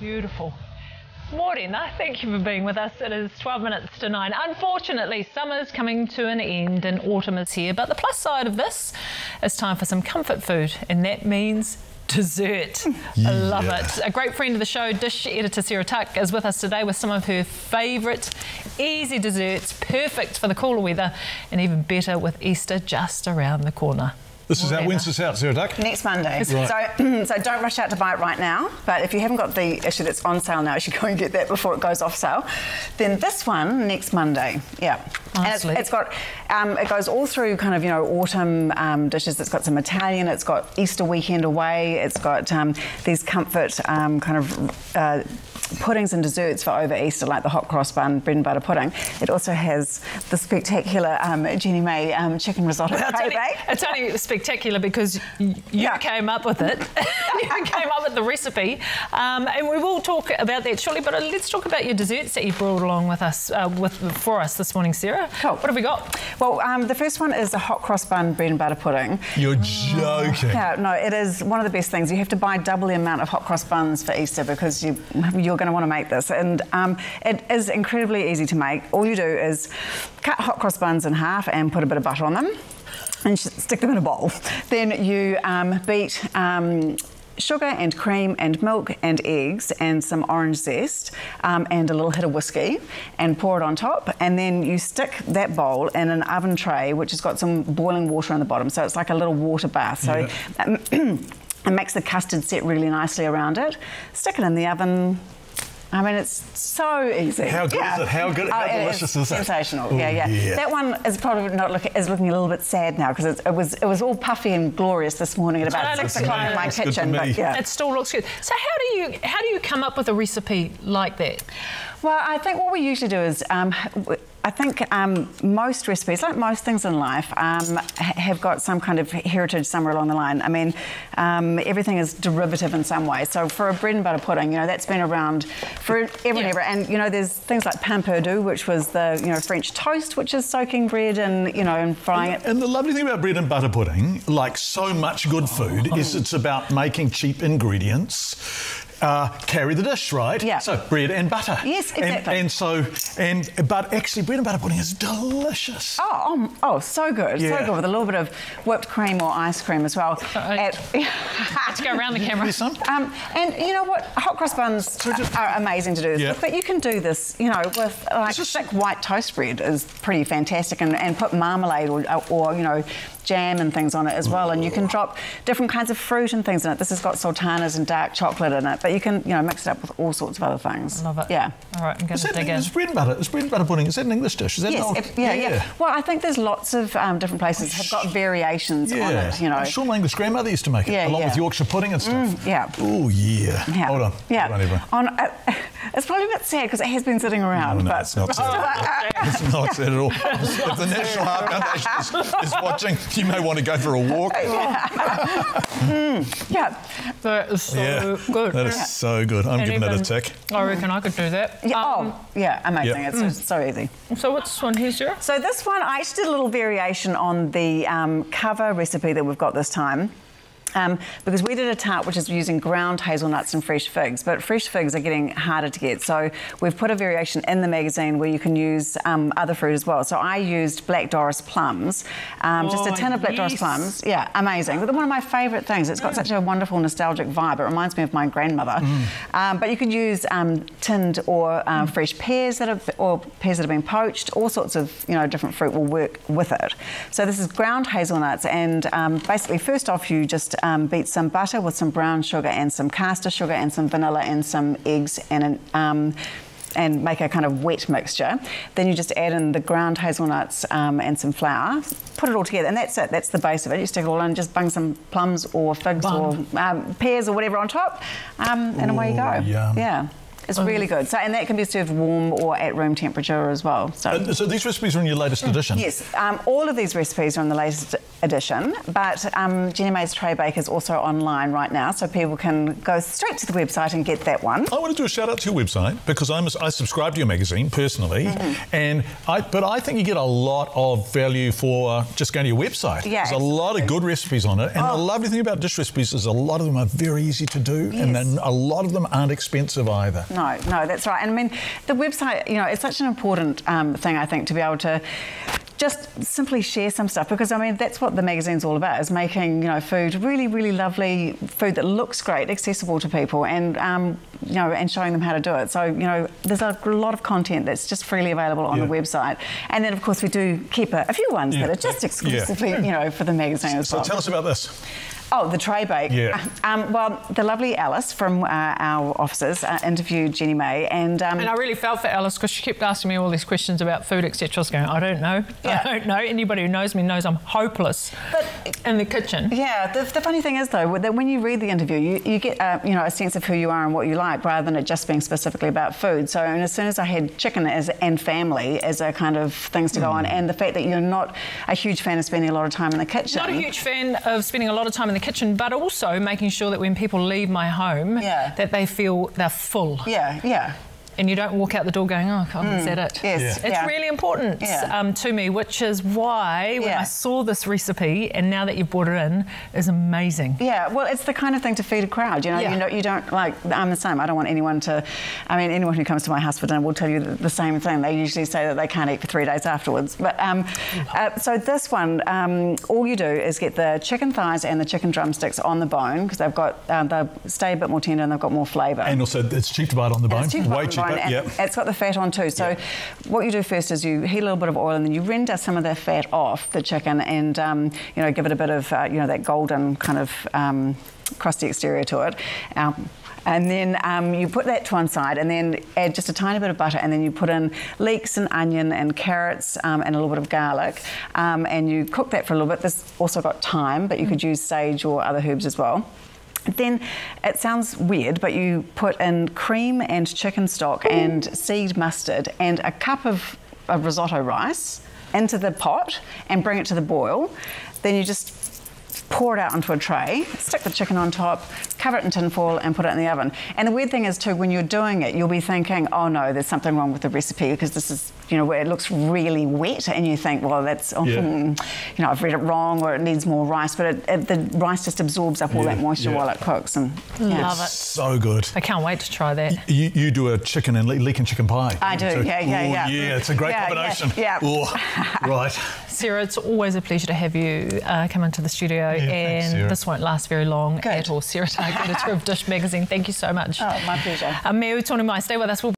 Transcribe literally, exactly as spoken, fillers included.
Beautiful. Morena, thank you for being with us. It is twelve minutes to nine. Unfortunately, summer's coming to an end and autumn is here. But the plus side of this is time for some comfort food, and that means dessert. Yeah. I love it. A great friend of the show, Dish editor Sarah Tuck, is with us today with some of her favourite easy desserts, perfect for the cooler weather and even better with Easter just around the corner. This is out, when's this out, Sarah Tuck? Next Monday. Right. So, so don't rush out to buy it right now, but if you haven't got the issue that's on sale now, you should go and get that before it goes off sale. Then this one, next Monday, yeah. Honestly. And it's, it's got, um, it goes all through kind of, you know, autumn um, dishes. It's got some Italian, it's got Easter weekend away, it's got um, these comfort um, kind of uh, puddings and desserts for over Easter, like the hot cross bun, bread and butter pudding. It also has the spectacular um, Jenny-May um, chicken risotto. Well, it's, only, it's only spectacular because you yeah. came up with it. You came up with the recipe. Um, and we will talk about that shortly, but let's talk about your desserts that you brought along with us, uh, with for us this morning, Sarah. Cool. What have we got? Well, um, the first one is a hot cross bun bread and butter pudding. You're joking. Yeah, no, it is one of the best things. You have to buy double the amount of hot cross buns for Easter because you, you're going to want to make this, and um, it is incredibly easy to make. All you do is cut hot cross buns in half and put a bit of butter on them and stick them in a bowl. Then you um, beat um, sugar and cream and milk and eggs and some orange zest um, and a little hit of whiskey and pour it on top, and then you stick that bowl in an oven tray which has got some boiling water on the bottom, so it's like a little water bath. So yeah. um, it makes the custard set really nicely around it. Stick it in the oven. I mean, it's so easy. How good yeah. is it? How good? How oh, delicious is it? Sensational. Ooh, yeah, yeah, yeah. That one is probably not look, is looking a little bit sad now because it, it was it was all puffy and glorious this morning at about six o'clock in my it's kitchen. But yeah, it still looks good. So how do you how do you come up with a recipe like that? Well, I think what we usually do is. Um, I think um, most recipes, like most things in life, um, have got some kind of heritage somewhere along the line. I mean, um, everything is derivative in some way. So for a bread and butter pudding, you know, that's been around for ever and ever. And you know, there's things like pain perdu, which was the you know French toast, which is soaking bread and you know and frying and, it. And the lovely thing about bread and butter pudding, like so much good food, oh. is it's about making cheap ingredients. Uh, carry the dish, right? Yeah. So bread and butter. Yes, exactly. And, and so, and but actually, bread and butter pudding is delicious. Oh, um, oh, so good, yeah. so good with a little bit of whipped cream or ice cream as well. At, let's go around the camera. Um, and you know what? Hot cross buns so just, are amazing to do, yeah. but you can do this, you know, with like just, thick white toast bread is pretty fantastic, and, and put marmalade or, or you know. jam and things on it as well, and you can drop different kinds of fruit and things in it. This has got sultanas and dark chocolate in it, but you can you know mix it up with all sorts of other things. Love it. Yeah. All right, I'm going to dig in. Is bread and butter, is bread and butter pudding, is that an English dish? Is that yes, an old... it, yeah, yeah, yeah. Well, I think there's lots of um, different places have got variations yeah. on it, you know. I'm sure my English grandmother used to make it, yeah, along yeah. with Yorkshire pudding and stuff. Mm, yeah. Oh, yeah. yeah. Hold on. Yeah. Hold on, everyone. On, uh, it's probably a bit sad because it has been sitting around. No, no, but... it's not sad. It's not sad at all. If the National Heart Foundation is, is watching, you may want to go for a walk. Yeah. mm, yeah. That is so yeah, good. That is yeah. so good. I'm and giving that a tick. I reckon I could do that. Yeah, um, oh, yeah, amazing. Yep. It's mm. so easy. So what's this one here, Sarah? So this one, I just did a little variation on the um, cover recipe that we've got this time. Um, because we did a tart which is using ground hazelnuts and fresh figs, but fresh figs are getting harder to get. So we've put a variation in the magazine where you can use um, other fruit as well. So I used Black Doris plums, um, oh, just a tin of Black yes. Doris plums. Yeah, amazing. But one of my favourite things. It's got mm. such a wonderful nostalgic vibe. It reminds me of my grandmother. Mm. Um, but you could use um, tinned or um, mm. fresh pears that have, or pears that have been poached. All sorts of you know different fruit will work with it. So this is ground hazelnuts, and um, basically first off you just Um, beat some butter with some brown sugar and some caster sugar and some vanilla and some eggs and an, um, and make a kind of wet mixture. Then you just add in the ground hazelnuts um, and some flour, put it all together, and that's it. That's the base of it. You stick it all in, just bung some plums or figs Bum. or um, pears or whatever on top, um, and Ooh, away you go. Yum. Yeah. It's um, really good. So, and that can be served warm or at room temperature as well. So, so these recipes are in your latest edition? Yes. Um, all of these recipes are in the latest edition, but um, Jenny-May's Tray Bake is also online right now, so people can go straight to the website and get that one. I want to do a shout out to your website because I'm a, I subscribe to your magazine personally, mm-hmm. and I, but I think you get a lot of value for uh, just going to your website. Yeah, There's a lot of good recipes on it, and oh. the lovely thing about dish recipes is a lot of them are very easy to do, yes. and then a lot of them aren't expensive either. No, no, that's right. And I mean, the website, you know, it's such an important um, thing, I think, to be able to just simply share some stuff, because I mean that's what the magazine's all about, is making, you know, food really really lovely, food that looks great, accessible to people, and um, you know, and showing them how to do it. So, you know, there's a lot of content that's just freely available on yeah. the website, and then of course we do keep a, a few ones yeah. that are just exclusively yeah. you know, for the magazine as so well. So tell us about this. Oh, the tray bake. Yeah. Um, well, the lovely Alice from uh, our offices uh, interviewed Jenny-May, and um, and I really fell for Alice because she kept asking me all these questions about food, et cetera. I was going, I don't know. Yeah. I don't know. Anybody who knows me knows I'm hopeless but, in the kitchen. Yeah. The, the funny thing is though that when you read the interview, you, you get uh, you know, a sense of who you are and what you like, rather than it just being specifically about food. So, and as soon as I had chicken as and family as a kind of things to mm. go on, and the fact that you're not a huge fan of spending a lot of time in the kitchen. Not a huge fan of spending a lot of time in the kitchen, but also making sure that when people leave my home yeah. that they feel they're full. Yeah, yeah. And you don't walk out the door going, oh, God, mm. is that it? Yes. Yeah. It's yeah. really important yeah. um, to me, which is why when yeah. I saw this recipe, and now that you've brought it in, is amazing. Yeah, well, it's the kind of thing to feed a crowd, you know. Yeah. You know, you don't, like, I'm the same. I don't want anyone to, I mean, anyone who comes to my house for dinner will tell you the, the same thing. They usually say that they can't eat for three days afterwards. But, um, uh, so this one, um, all you do is get the chicken thighs and the chicken drumsticks on the bone, because they've got, um, they stay a bit more tender and they've got more flavour. And also, it's cheap to buy it on the bone. It's cheap Way cheap. And yep. it's got the fat on too. So yep. what you do first is you heat a little bit of oil, and then you render some of that fat off the chicken, and um, you know, give it a bit of uh, you know, that golden kind of um, crusty exterior to it. Um, And then um, you put that to one side, and then add just a tiny bit of butter, and then you put in leeks and onion and carrots um, and a little bit of garlic, um, and you cook that for a little bit. This also got thyme, but you could use sage or other herbs as well. Then, it sounds weird, but you put in cream and chicken stock and seed mustard and a cup of, of risotto rice into the pot and bring it to the boil. Then you just pour it out onto a tray, stick the chicken on top, cover it in tin foil, and put it in the oven. And the weird thing is too, when you're doing it, you'll be thinking, oh no, there's something wrong with the recipe, because this is, you know, where it looks really wet, and you think, well, that's, oh, yeah. hmm, you know, I've read it wrong, or it needs more rice, but it, it, the rice just absorbs up all yeah, that moisture yeah. while it cooks. And yeah. Love it. So good. I can't wait to try that. You, you do a chicken and leek and chicken pie. I do, so, yeah, yeah, ooh, yeah. Yeah, it's a great yeah, combination. Yeah, yeah. Ooh, right. Sarah, it's always a pleasure to have you uh, come into the studio. Yeah, and thanks, this won't last very long good. At all. Sarah Tuck, editor of Dish Magazine, thank you so much. Oh, my pleasure. Uh, Mea Tonu Mai, stay with us. We'll